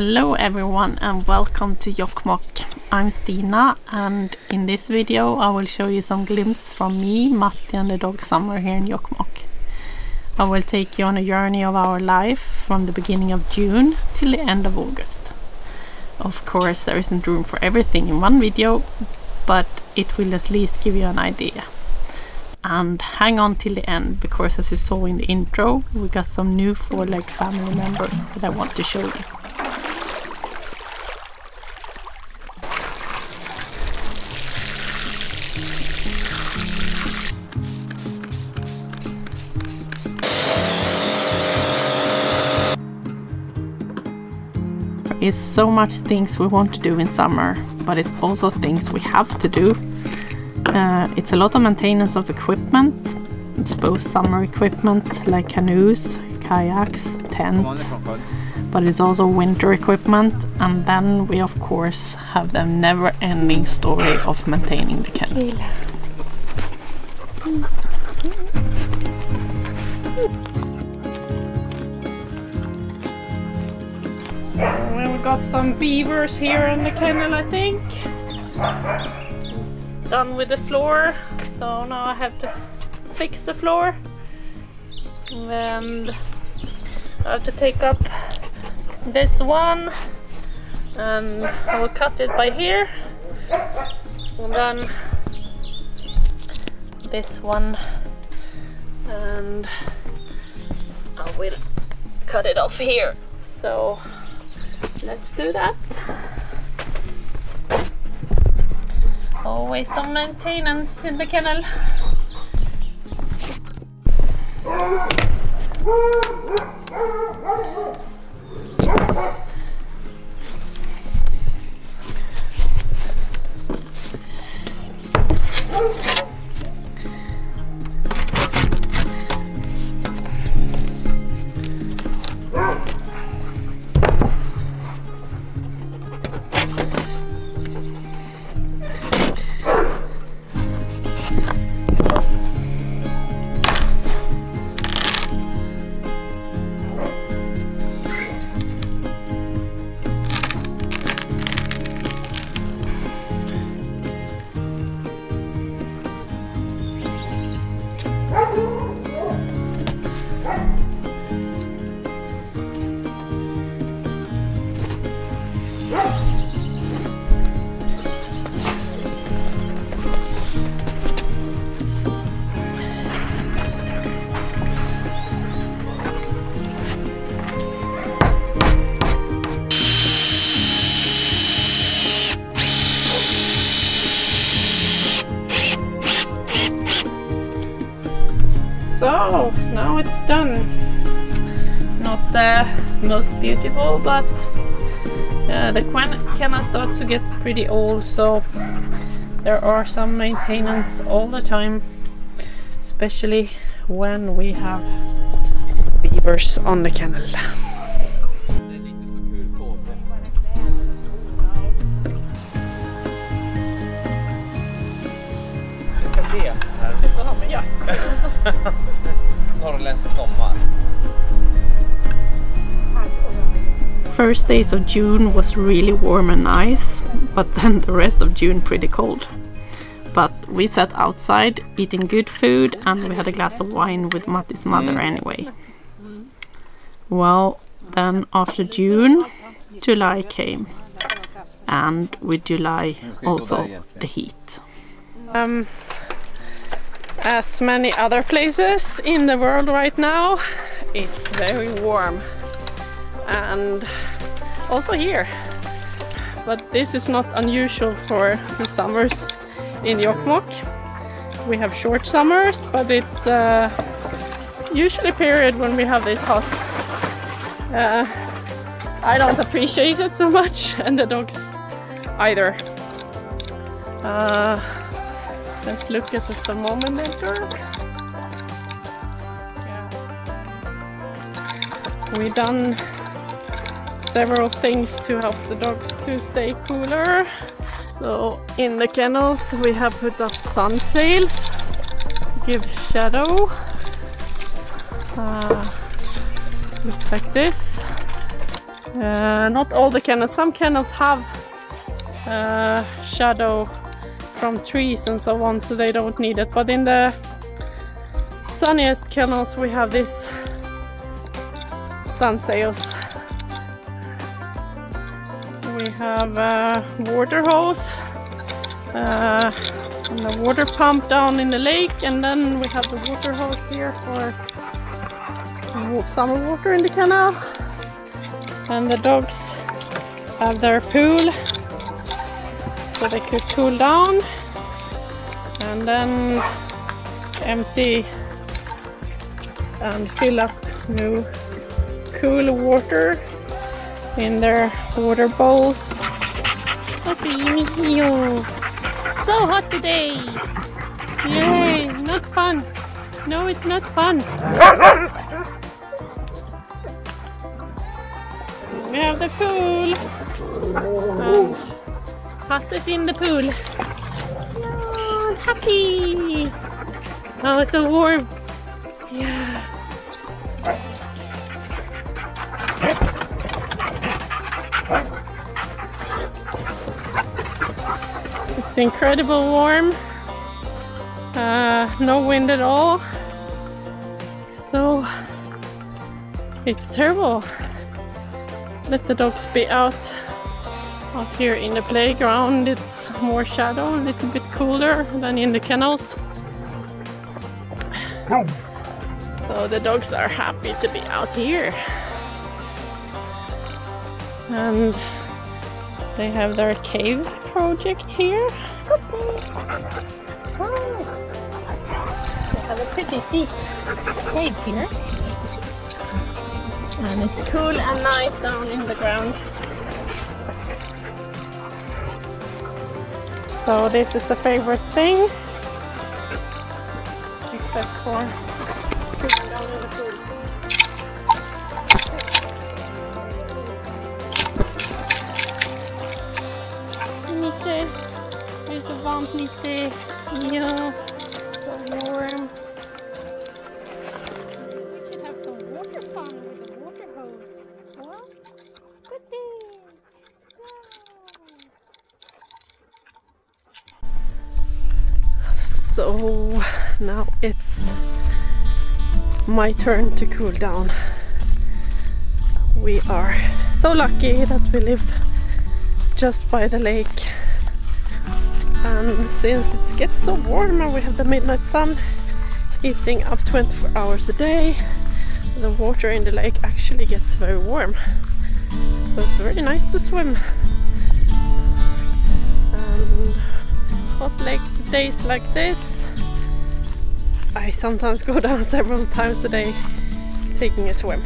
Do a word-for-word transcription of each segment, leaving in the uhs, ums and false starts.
Hello everyone and welcome to Jokkmokk. I'm Stina and in this video I will show you some glimpses from me, Matti and the dog Summer here in Jokkmokk. I will take you on a journey of our life from the beginning of June till the end of August. Of course there isn't room for everything in one video, but it will at least give you an idea. And hang on till the end because as you saw in the intro we got some new four-legged family members that I want to show you. It's so much things we want to do in summer, but it's also things we have to do. Uh, it's a lot of maintenance of equipment. It's both summer equipment like canoes, kayaks, tents, but it's also winter equipment, and then we of course have the never-ending story of maintaining the kennel. Got some beavers here in the kennel, I think. It's done with the floor, so now I have to fix the floor. And I have to take up this one, and I will cut it by here. And then this one, and I will cut it off here. So let's do that. Always some maintenance in the kennel. So now it's done. Not the most beautiful, but uh, the kennel starts to get pretty old, so there are some maintenance all the time, especially when we have beavers on the kennel. First days of June was really warm and nice, but then the rest of June pretty cold. But we sat outside eating good food and we had a glass of wine with Matti's mother anyway. Well, then after June, July came, and with July also the heat. Um, As many other places in the world right now, it's very warm, and also here. But this is not unusual for the summers in Jokkmokk. We have short summers, but it's uh, usually a period when we have this hot. Uh, I don't appreciate it so much, and the dogs either. Uh, Let's look at the thermometer. Yeah. We've done several things to help the dogs to stay cooler. So in the kennels we have put up sun sails, give shadow. Uh, looks like this. Uh, not all the candles, some candles have uh, shadow from trees and so on, so they don't need it, but in the sunniest candles we have this sun sails. We have a water hose uh, and the water pump down in the lake, and then we have the water hose here for summer water in the canal. And the dogs have their pool so they could cool down, and then empty and fill up new cool water in their water bowls. So hot today! Yay! Not fun! No, it's not fun! We have the pool! Um, pass it in the pool! Oh, happy! Oh, it's so warm! Yeah! It's incredible warm! Uh, no wind at all! So, it's terrible! Let the dogs be out out here in the playground. It's more shadow, a little bit cooler than in the kennels. Oh. So the dogs are happy to be out here, and they have their cave project here. Oh. They have a pretty deep cave here. And it's cool and nice down in the ground. So this is a favorite thing, except for cooling down in the pool. Nisse, it's a warm Nisse. Yeah, so warm. So now it's my turn to cool down. We are so lucky that we live just by the lake, and since it gets so warm and we have the midnight sun heating up twenty-four hours a day, the water in the lake actually gets very warm, so it's very nice to swim. And hot lake days like this, I sometimes go down several times a day taking a swim.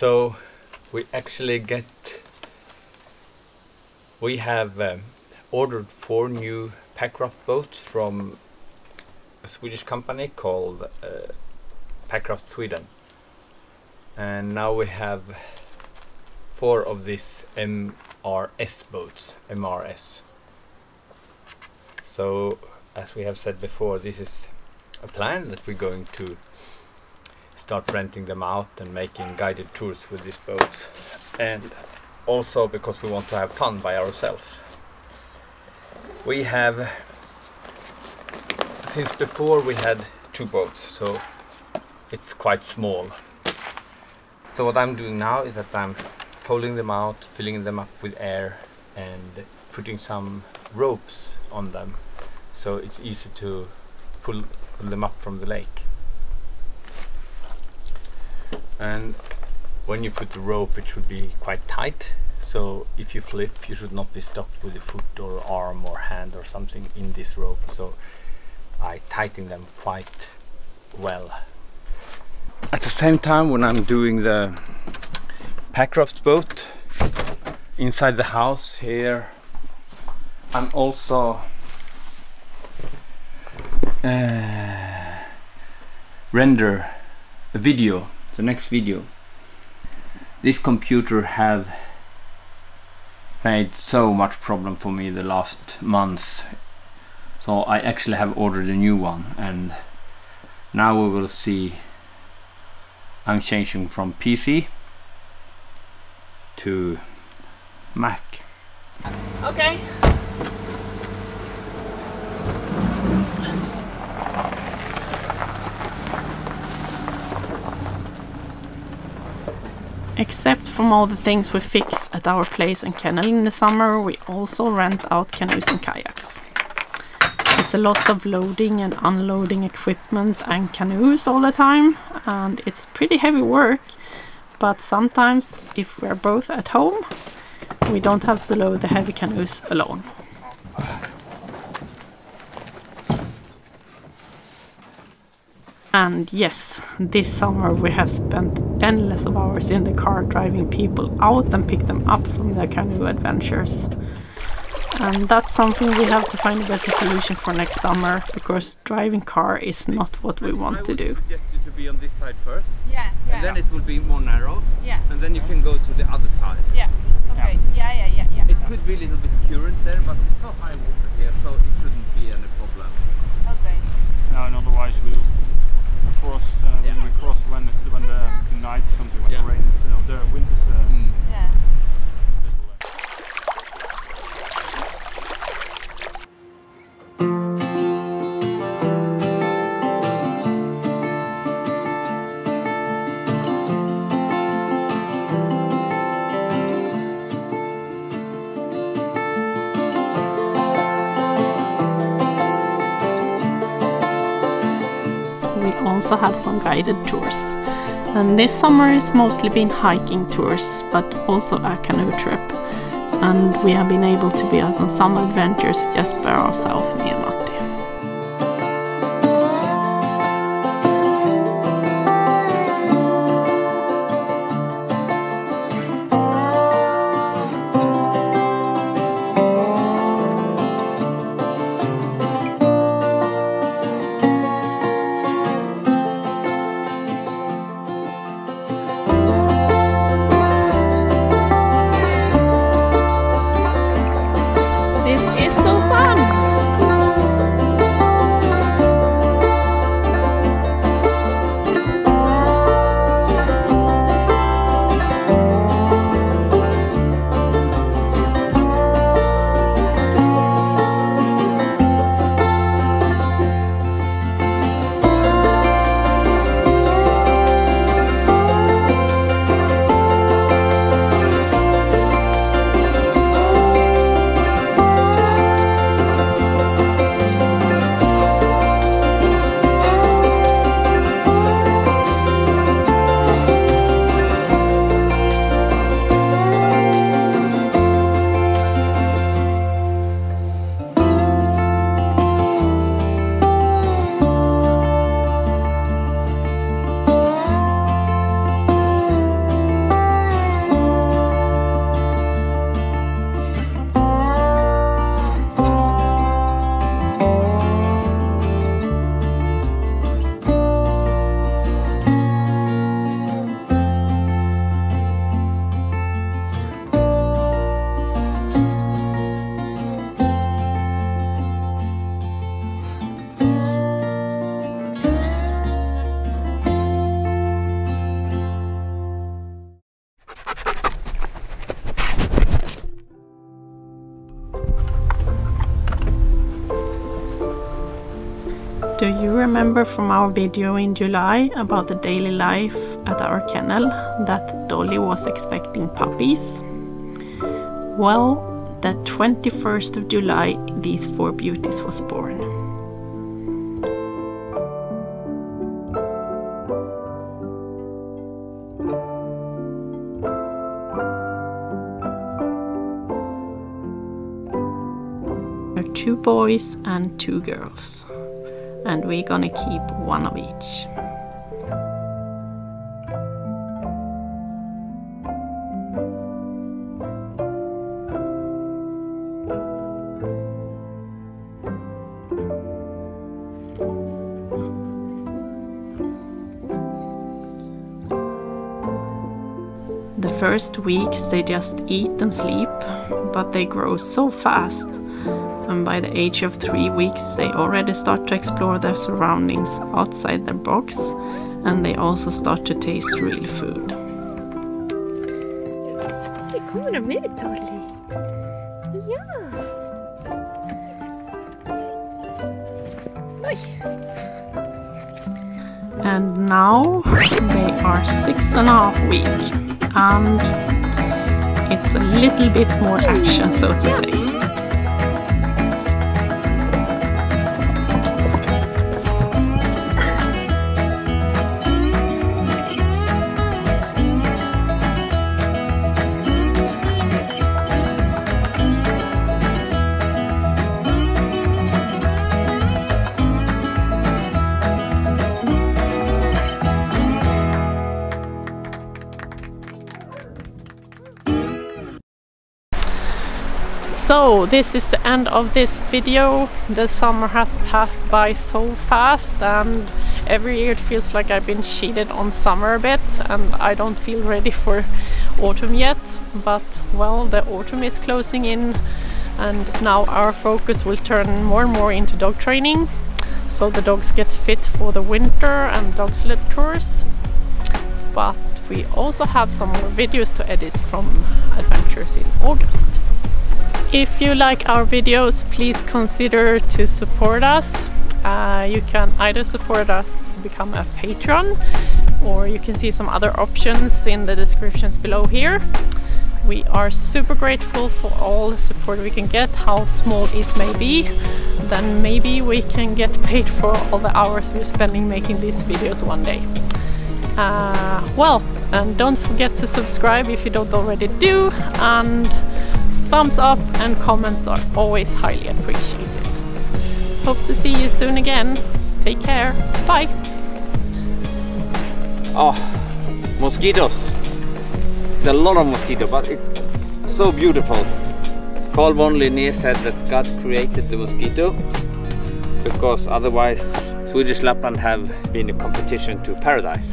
So we actually get, we have um, ordered four new Packraft boats from a Swedish company called uh, Packraft Sweden. And now we have four of these M R S boats, M R S. So, as we have said before, this is a plan that we're going to start renting them out and making guided tours with these boats, and also because we want to have fun by ourselves. We have, since before we had two boats, so it's quite small. So what I'm doing now is that I'm folding them out, filling them up with air and putting some ropes on them, so it's easy to pull them up from the lake. And when you put the rope, it should be quite tight, so if you flip, you should not be stopped with a foot or arm or hand or something in this rope. So I tighten them quite well. At the same time, when I'm doing the Packraft boat inside the house here, I'm also uh, render a video, the next video. This computer have made so much problem for me the last months, so I actually have ordered a new one, and now we will see. I'm changing from P C to Mac. Okay. Except from all the things we fix at our place and kennel in the summer, we also rent out canoes and kayaks. It's a lot of loading and unloading equipment and canoes all the time, and it's pretty heavy work, but sometimes if we're both at home, we don't have to load the heavy canoes alone. And yes, this summer we have spent endless of hours in the car driving people out and pick them up from their canoe adventures. And that's something we have to find a better solution for next summer, because driving car is not what we want to do. I would suggest you to be on this side first. Yeah, yeah. And then it will be more narrow. Yeah. And then you can go to the other side. Yeah. Okay. Yeah, yeah, yeah, yeah. It could be a little bit current there, but it's not high water here, so it shouldn't be any problem. Okay. No, and otherwise we'll cross uh, yeah. when we cross when it's when the, the night something when yeah. the rain is, uh, the wind is. Uh, mm. Yeah. Also had some guided tours, and this summer it's mostly been hiking tours but also a canoe trip, and we have been able to be out on some adventures just by ourselves, me and Matti. It's so fun! you remember from our video in July about the daily life at our kennel that Dolly was expecting puppies? Well, the twenty-first of July these four beauties was born. There are two boys and two girls, and we're gonna keep one of each. The first weeks they just eat and sleep, but they grow so fast, and by the age of three weeks they already start to explore their surroundings outside their box, and they also start to taste real food. Det kommer de ut, Dolly. Ja. Oj. And now they are six and a half weeks, and it's a little bit more action, so to say. So this is the end of this video. The summer has passed by so fast, and every year it feels like I've been cheated on summer a bit, and I don't feel ready for autumn yet. But well, the autumn is closing in, and now our focus will turn more and more into dog training, so the dogs get fit for the winter and dog sled tours. But we also have some more videos to edit from adventures in August. If you like our videos, please consider to support us. Uh, you can either support us to become a patron, or you can see some other options in the descriptions below here. We are super grateful for all the support we can get, how small it may be. Then maybe we can get paid for all the hours we're spending making these videos one day. Uh, well, and don't forget to subscribe if you don't already do, and thumbs up and comments are always highly appreciated. Hope to see you soon again. Take care. Bye. Oh, mosquitoes. It's a lot of mosquito, but it's so beautiful. Carl von Linné said that God created the mosquito because otherwise Swedish Lapland have been a competition to paradise.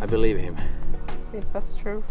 I believe him. If that's true.